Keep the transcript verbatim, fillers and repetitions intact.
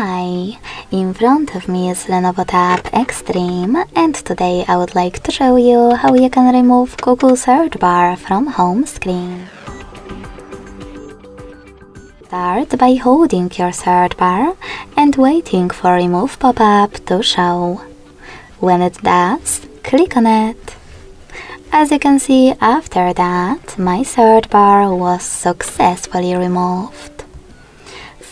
Hi! In front of me is Lenovo Tab Extreme, and today I would like to show you how you can remove Google search bar from home screen. Start by holding your search bar and waiting for remove pop-up to show. When it does, click on it. As you can see, after that, my search bar was successfully removed.